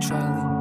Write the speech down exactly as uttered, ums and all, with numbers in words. Charlie.